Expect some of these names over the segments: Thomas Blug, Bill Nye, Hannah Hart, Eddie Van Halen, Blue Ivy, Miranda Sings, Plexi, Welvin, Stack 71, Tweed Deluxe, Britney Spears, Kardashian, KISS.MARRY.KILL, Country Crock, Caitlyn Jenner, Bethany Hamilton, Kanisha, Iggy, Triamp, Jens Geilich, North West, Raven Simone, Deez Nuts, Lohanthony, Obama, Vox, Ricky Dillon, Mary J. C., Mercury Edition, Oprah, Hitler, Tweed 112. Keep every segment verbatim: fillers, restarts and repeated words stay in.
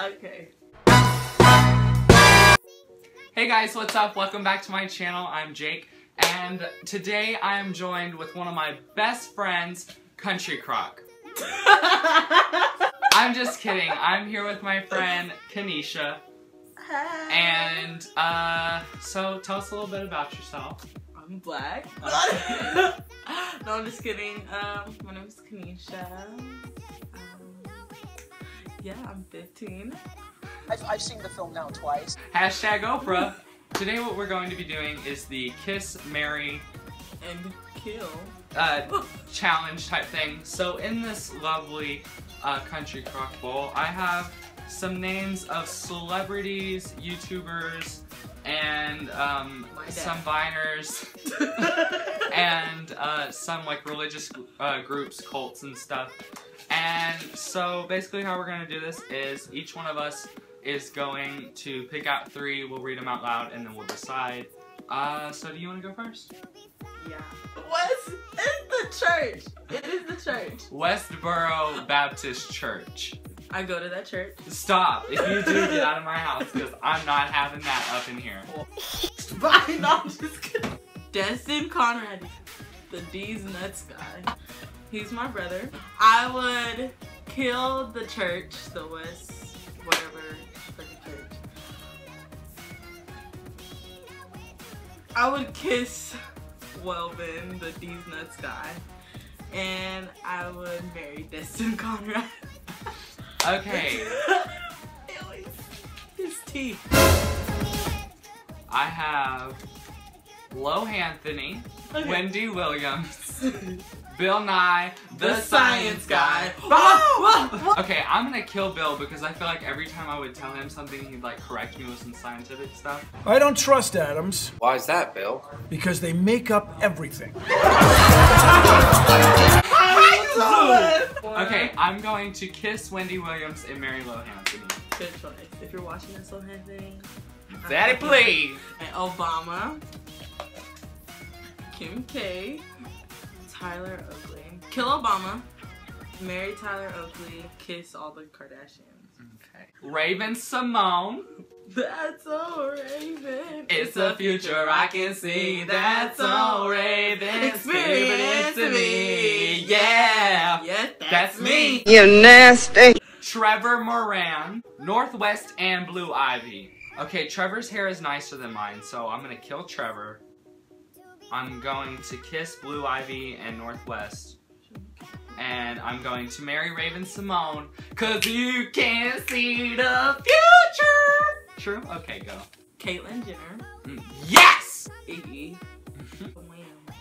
Okay. Hey guys, what's up? Welcome back to my channel. I'm Jake, and today I am joined with one of my best friends, Country Crock. I'm just kidding. I'm here with my friend, Kanisha. Hi. And, uh, so tell us a little bit about yourself. I'm black. No, I'm just kidding. Um, my name is Kanisha. Um, yeah, I'm fifteen. I've, I've seen the film now twice. Hashtag Oprah. Today what we're going to be doing is the Kiss, Marry, and Kill uh, challenge type thing. So in this lovely uh, Country Crock bowl, I have some names of celebrities, YouTubers, and um, some viners, and uh, some like religious uh, groups, cults and stuff. And so basically how we're going to do this is each one of us is going to pick out three, we'll read them out loud, and then we'll decide. Uh, so do you want to go first? Yeah. West is the church. It is the church. Westboro Baptist Church. I go to that church. Stop. If you do, get out of my house, because I'm not having that up in here. Bye. No, I'm just kidding. Destin Conrad, the Deez Nuts guy. He's my brother. I would kill the church, the West, whatever, like the church. I would kiss Welvin, the Deez Nuts guy. And I would marry Destin Conrad. Okay. His teeth. I have Lohanthony, okay. Wendy Williams, Bill Nye, the, the science, science guy. guy. Okay, I'm gonna kill Bill because I feel like every time I would tell him something, he'd like correct me with some scientific stuff. I don't trust Adams. Why is that, Bill? Because they make up everything. Okay, I'm going to kiss Wendy Williams and marry Lohanthony. Good choice. If you're watching this, Lohanthony. Daddy, please! And Obama. Kim K. Tyler Oakley. Kill Obama. Marry Tyler Oakley. Kiss all the Kardashians. Okay. Raven Simone. That's all Raven. It's a future I can see. That's all Raven. Experience to me. Yeah. Yes, that's, that's me. You nasty. Trevor Moran. North West and Blue Ivy. Okay, Trevor's hair is nicer than mine, so I'm gonna kill Trevor. I'm going to kiss Blue Ivy and Northwest. And I'm going to marry Raven Simone, cause you can't see the future! True? Okay, go. Caitlyn Jenner. Mm. Yes! Iggy.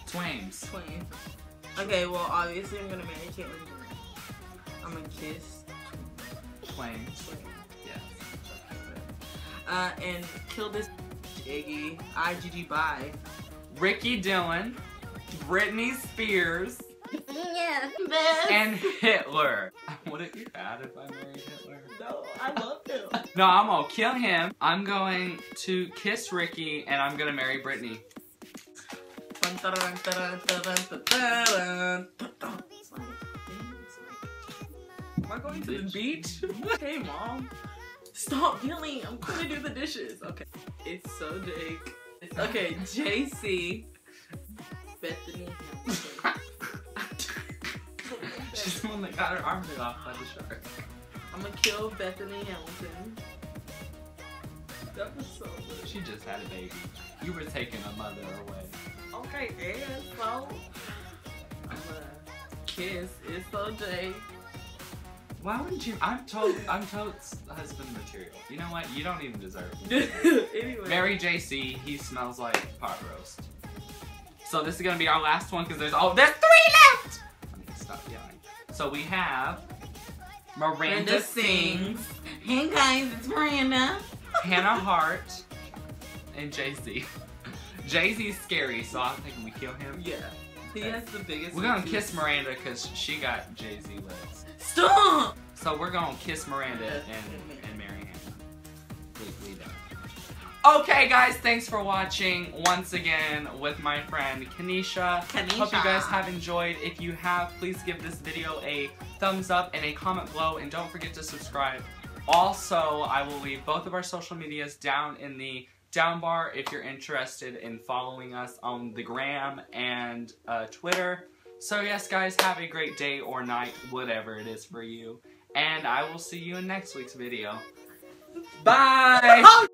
Twames. Twames. Okay, well, obviously I'm gonna marry Caitlyn Jenner. I'm gonna kiss Twames. Yes. Uh, and kill this Iggy. I G G bye. Ricky Dillon, Britney Spears, yeah, and Hitler. Would it be bad if I married Hitler? No, I love him. No, I'm gonna kill him. I'm going to kiss Ricky and I'm gonna marry Britney. Am I going to the beach? Hey, Mom. Stop yelling. I'm gonna do the dishes. Okay. It's so Jake. Okay, Jay C, Bethany Hamilton. She's the one that got her arm bit off by the shark. I'm gonna kill Bethany Hamilton. That was so good. She just had a baby. You were taking a mother away. Okay, yeah, so. I'm gonna kiss It's So Jake. Why wouldn't you? I'm told. I'm told husband material. You know what? You don't even deserve it. Anyway. Mary J C He smells like pot roast. So this is gonna be our last one because there's oh there's three left. I need to stop yelling. So we have Miranda, Miranda Sings. Sings. Hey guys, it's Miranda. Hannah Hart and Jay Z. Jay Z's scary, so I'm thinking we kill him. Yeah. He has the biggest. We're gonna kiss Miranda because she got Jay Z lips. Stop! So we're gonna kiss Miranda and, and marry him. We, we don't. Okay, guys, thanks for watching once again with my friend Kanisha. Kanisha. Hope you guys have enjoyed. If you have, please give this video a thumbs up and a comment below, and don't forget to subscribe. Also, I will leave both of our social medias down in the down bar if you're interested in following us on the gram and uh, Twitter. So yes, guys, have a great day or night, whatever it is for you. And I will see you in next week's video. Bye!